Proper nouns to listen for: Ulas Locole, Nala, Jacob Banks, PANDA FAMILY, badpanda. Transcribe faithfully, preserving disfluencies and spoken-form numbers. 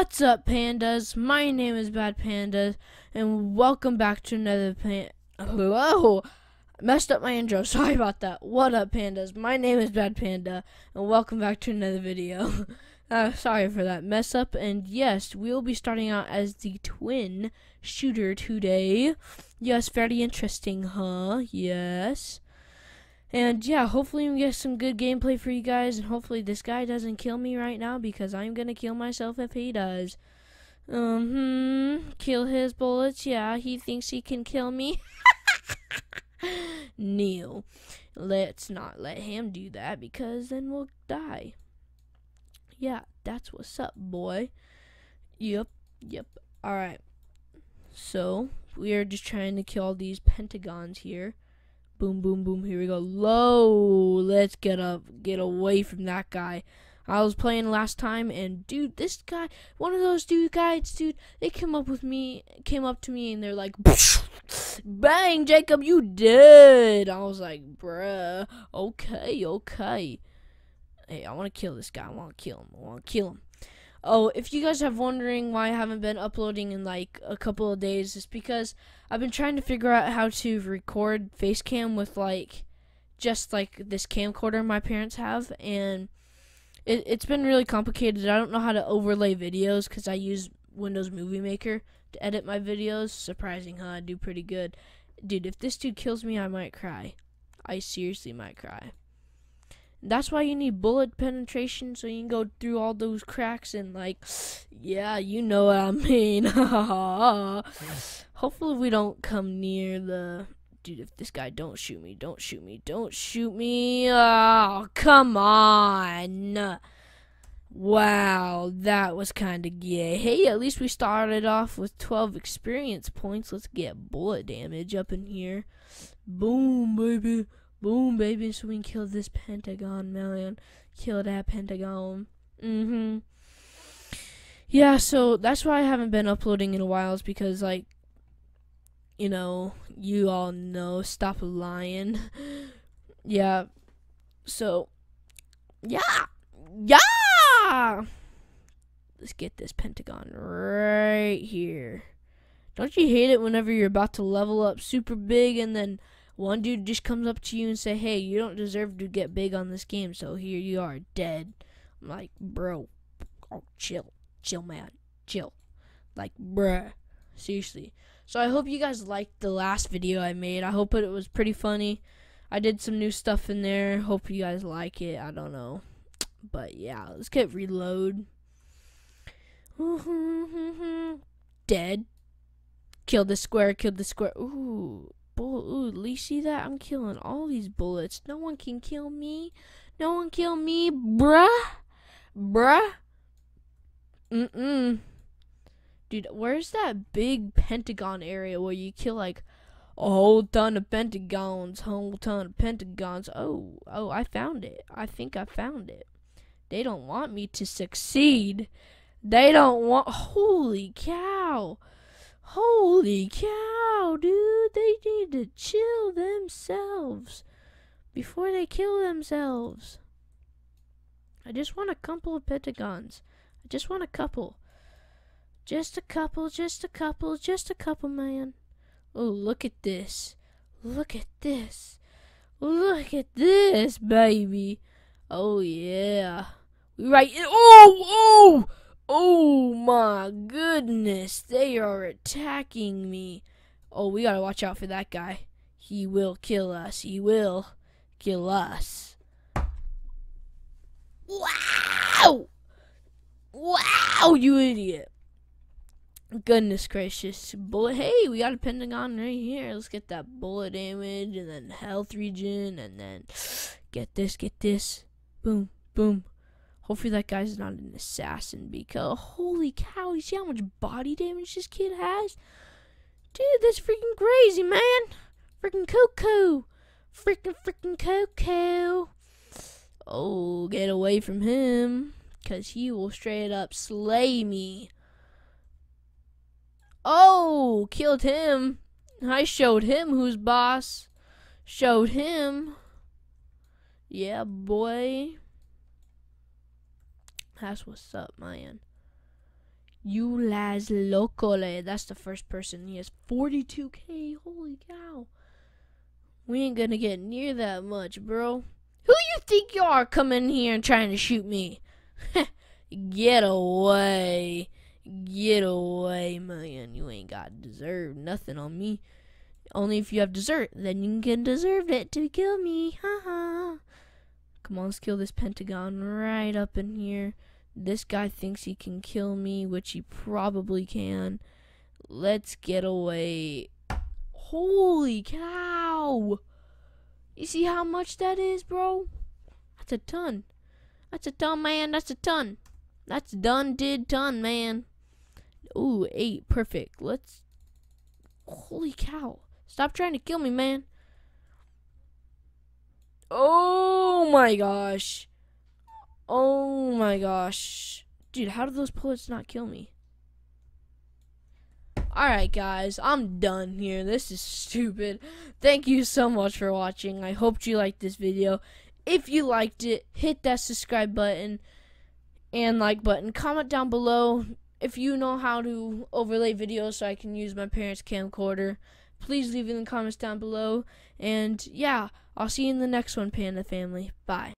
What's up, pandas? My name is badpanda, and welcome back to another pan- Whoa! I messed up my intro, sorry about that. What up, pandas? My name is badpanda, and welcome back to another video. uh, sorry for that mess up, and yes, we'll be starting out as the twin shooter today. Yes, very interesting, huh? Yes. And yeah, hopefully we get some good gameplay for you guys, and hopefully this guy doesn't kill me right now because I'm gonna kill myself if he does. Um, kill his bullets. Yeah, he thinks he can kill me. Neil, let's not let him do that because then we'll die. Yeah, that's what's up, boy. Yep, yep. All right. So we are just trying to kill all these pentagons here. Boom, boom, boom, here we go. Low, let's get up, get away from that guy. I was playing last time, and dude, this guy, one of those dude guys, dude, they came up with me, came up to me, and they're like, bang, Jacob, you dead. I was like, bruh, okay, okay. Hey, I want to kill this guy, I want to kill him, I want to kill him. Oh, if you guys have wondering why I haven't been uploading in like a couple of days, it's because I've been trying to figure out how to record face cam with like just like this camcorder my parents have, and it, it's been really complicated. I don't know how to overlay videos because I use Windows Movie Maker to edit my videos. Surprising, huh? I do pretty good. Dude, if this dude kills me, I might cry. I seriously might cry. That's why you need bullet penetration, so you can go through all those cracks and like, yeah, you know what I mean. Hopefully we don't come near the dude. If this guy don't shoot me, don't shoot me, don't shoot me. Oh, come on. Wow, that was kind of gay. Hey, at least we started off with twelve experience points. Let's get bullet damage up in here. Boom, baby. Boom, baby, so we can kill this pentagon, man. Kill that pentagon. Mm-hmm. Yeah, so that's why I haven't been uploading in a while, is because, like, you know, you all know, stop lying. Yeah. So, yeah. Yeah! Let's get this pentagon right here. Don't you hate it whenever you're about to level up super big and then one dude just comes up to you and say, hey, you don't deserve to get big on this game, so here you are, dead. I'm like, bro, oh, chill, chill, man, chill. Like, bruh, seriously. So I hope you guys liked the last video I made. I hope it was pretty funny. I did some new stuff in there. Hope you guys like it. I don't know. But, yeah, let's get reload. Dead. Kill the square, kill the square. Ooh. Ooh, do you see that? I'm killing all these bullets. No one can kill me. No one kill me, bruh. Bruh. Mm-mm. Dude, where's that big pentagon area where you kill, like, a whole ton of pentagons, whole ton of pentagons? Oh, oh, I found it. I think I found it. They don't want me to succeed. They don't want... Holy cow. Holy cow, dude, they need to chill themselves before they kill themselves. I just want a couple of pentagons. I just want a couple. Just a couple, just a couple, just a couple, man. Oh, look at this. Look at this. Look at this, baby. Oh, yeah. We right in. Oh, oh! Oh my goodness, they are attacking me. Oh, we gotta watch out for that guy. He will kill us. He will kill us. Wow! Wow, you idiot. Goodness gracious. Bullet. Hey, we got a pentagon right here. Let's get that bullet damage and then health regen and then get this, get this. Boom, boom. Hopefully that guy's not an assassin because holy cow, you see how much body damage this kid has? Dude, that's freaking crazy, man. Freaking cuckoo. Freaking freaking cuckoo. Oh, get away from him because he will straight up slay me. Oh, killed him. I showed him who's boss. Showed him. Yeah, boy. That's what's up, man. Ulas Locole. That's the first person. He has forty-two K. Holy cow. We ain't gonna get near that much, bro. Who you think you are coming here and trying to shoot me? Get away. Get away, man. You ain't got deserved nothing on me. Only if you have dessert, then you can deserve it to kill me. Haha. Come on, let's kill this pentagon right up in here. This guy thinks he can kill me, which he probably can. Let's get away. Holy cow. You see how much that is, bro? That's a ton. That's a ton, man. That's a ton. That's done did ton, man. Ooh, eight. Perfect. Let's... Holy cow. Stop trying to kill me, man. Oh, my gosh. Oh, my gosh. Dude, how did those bullets not kill me? Alright, guys. I'm done here. This is stupid. Thank you so much for watching. I hope you liked this video. If you liked it, hit that subscribe button and like button. Comment down below if you know how to overlay videos so I can use my parents' camcorder. Please leave it in the comments down below. And yeah, I'll see you in the next one, Panda Family. Bye.